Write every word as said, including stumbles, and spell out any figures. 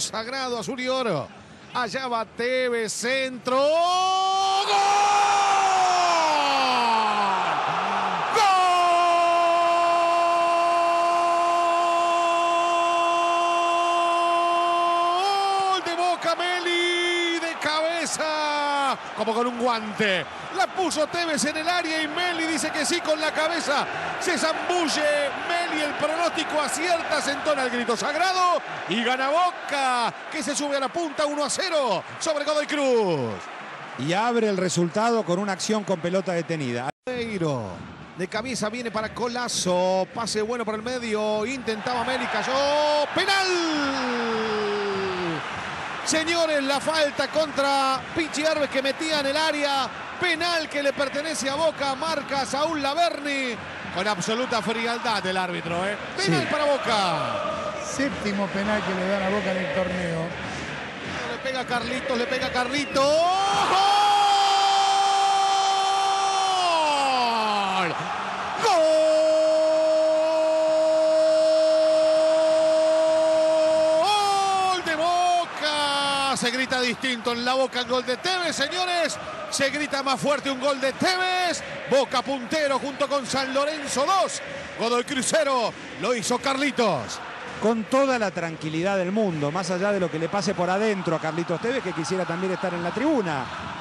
Sagrado azul y oro. Allá va Tevez, centro. ¡Gol! Meli de cabeza, como con un guante. La puso Tevez en el área y Meli dice que sí con la cabeza. Se zambulle Meli, el pronóstico acierta, se entona el grito sagrado y gana Boca, que se sube a la punta uno a cero sobre Godoy Cruz. Y abre el resultado con una acción con pelota detenida. De cabeza viene para Colazo, pase bueno por el medio, intentaba Meli, cayó, penal. Señores, la falta contra Pichi Arves que metía en el área. Penal que le pertenece a Boca. Marca Saúl Laberni. Con absoluta frialdad el árbitro, ¿eh? Penal sí. Para Boca. Séptimo penal que le dan a Boca en el torneo. Le pega a Carlitos, le pega a Carlitos. ¡Oh! Se grita distinto en la Boca el gol de Tevez, señores. Se grita más fuerte un gol de Tevez. Boca puntero junto con San Lorenzo dos. Godoy Cruz cero. Lo hizo Carlitos. Con toda la tranquilidad del mundo, más allá de lo que le pase por adentro a Carlitos Tevez, que quisiera también estar en la tribuna.